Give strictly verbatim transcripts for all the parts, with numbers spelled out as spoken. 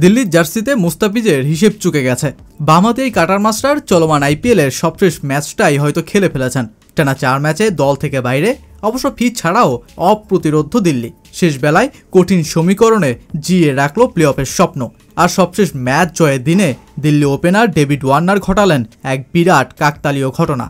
दिल्ली जार्सिते मुस्ताफिजेर हिसेब चुके गेछे। बाम हाते काटार मास्टार चलमान आईपीएल सबशेष मैचटाई हयतो खेले फेलेछेन। टाना चार मैचे दल थेके बाइरे अवश्य फिट छाड़ाओ अप्रतिरोध दिल्ली शेष बेलाय कठिन समीकरणे जिए राखलो प्लेअफेर स्वप्न। और सबशेष मैच जयेर दिने दिल्ली ओपेनार डेविड वार्नार घटालेन एक बिराट काकतालीय घटना।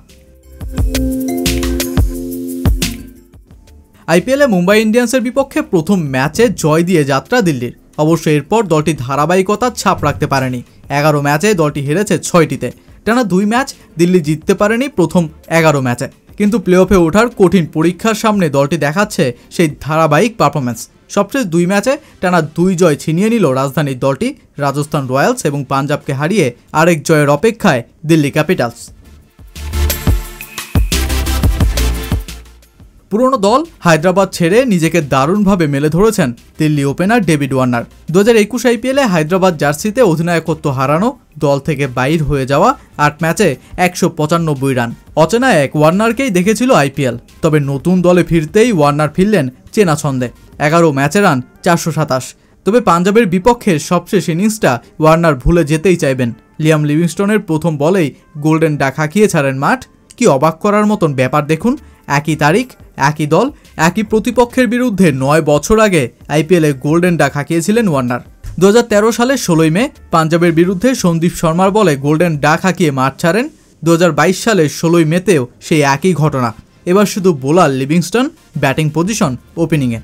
आईपीएल मुम्बई इंडियन्सर विपक्षे प्रथम मैचे जय दिए यात्रा दिल्लीर। अवश्य एरपर दलटी धाराबाहिकतार छाप राखते पारेनि। एगारो मैचे दलटी हेरेছে ছয়টিতে। टाना दुई मैच दिल्ली जितते पारेनि प्रथम एगारो मैचे, किन्तु प्लेअफे ओठार कठिन परीक्षार सामने दलटी देखाচ্ছে সেই ধারাবাহিক পারফরম্যান্স। सबशेष दुई मैचे टाना दुई जय छिनिए निल राजधानीर दलटी राजस्थान रॉयल्स और पांजाबके हारिए आरेक जयेर अपेक्षाय दिल्ली कैपिटल्स। पुरानो दल हायद्राबाद छेड़े निजेके दारुण भावे मेले धरेछेन दिल्ली ओपेनार डेविड वार्नार। दो हज़ार एकुश आईपीएले हायद्राबाद जार्सिते अधिनायकत्व हारानो दल थेके बाहिर हये जावा आठ मैचे एकशो पचानब्बई रान अचेना एक वार्नारकेई देखेछिलो आईपीएल। तबे नतून दले फिरतेई वार्नार फिरलेन चेना छंदे। एगारो मैचे रान चारशो साताश। तबे पांजाबेर विपक्षे सबशेष इनिंगसटा वार्नार भूले जेतेई चाइबेन। लियाम लिविंगस्टनेर प्रथम बलेई गोल्डेन डाक हाकिये छाड़ेन माठ। कि अबाक करार मतन ब्यापार देखुन। एक ही तारीख एक ही दल एक ही प्रतिपक्षेर बिरुद्धे नय बछर आगे आईपीएले गोल्डेन डाक हाकिয়েছিলেন वार्नार। दो हज़ार तेरो साले षोलोई मे पांजाबेर बिरुद्धे संदीप शर्मार बले गोल्डेन डाक हाकिয়ে माठ छाड़ेन। दो हज़ार बाईस साले षोलोई मेतेও সেই একই घटना। এবার শুধু বোলার লিভিংস্টন ব্যাটিং পজিশন ওপেনিংয়ে।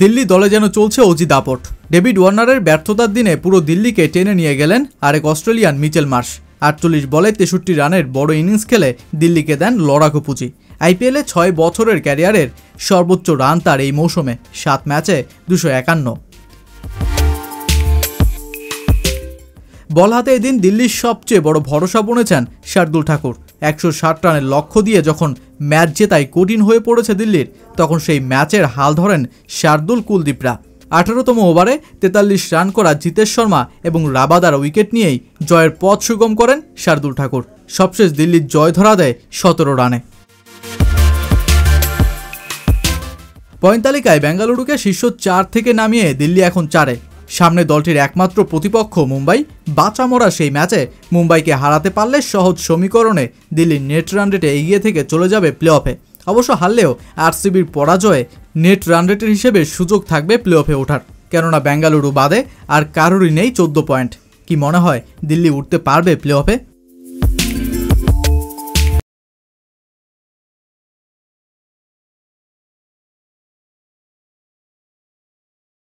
दिल्ली दले जेन चलছে অজি দাপট। डेविड वार्नारेर ব্যর্থতার দিনে পুরো দিল্লিকে টেনে নিয়ে গেলেন আরেক অস্ট্রেলিয়ান মিচেল মার্শ। আটচল্লিশ বলে তেষট্টি রানের বড় ইনিংস খেলে দিল্লিকে দেন লড়াকু পুঁজি। আইপিএলে ছয় বছরের ক্যারিয়ারের সর্বোচ্চ রান তার এই মৌসুমে সাত ম্যাচে দুশো একান্ন। বল হাতে এদিন দিল্লির সবচেয়ে বড় ভরসা বনেছেন শার্দুল ঠাকুর। একশো ষাট রানের লক্ষ্য দিয়ে যখন ম্যাচ জেতাই কঠিন হয়ে পড়েছে দিল্লির, তখন সেই ম্যাচের হাল ধরেন শার্দুল কুলদীপরা। আঠারোতম ওভারে তেতাল্লিশ রান করা জিতেশ শর্মা এবং রাবাদার উইকেট নিয়েই জয়ের পথ সুগম করেন শার্দুল ঠাকুর। সবশেষ দিল্লির জয় ধরা দেয় সতেরো রানে। পয়েন্ট তালিকায় বেঙ্গালুরুকে শীর্ষ চার থেকে নামিয়ে দিল্লি এখন চারে। সামনে দলটির একমাত্র প্রতিপক্ষ মুম্বাই। বাঁচামরা সেই ম্যাচে মুম্বাইকে হারাতে পারলে সহজ সমীকরণে দিল্লির নেট রান রেটে এগিয়ে থেকে চলে যাবে প্লেঅফে। অবশ্য হারলেও আরসিবির পরাজয়ে নেট রান রেটের হিসেবে সুযোগ থাকবে প্লেঅফে ওঠার, কেননা বেঙ্গালুরু বাদে আর কারোরই নেই চোদ্দ পয়েন্ট। কি মনে হয় দিল্লি উঠতে পারবে প্লেঅফে?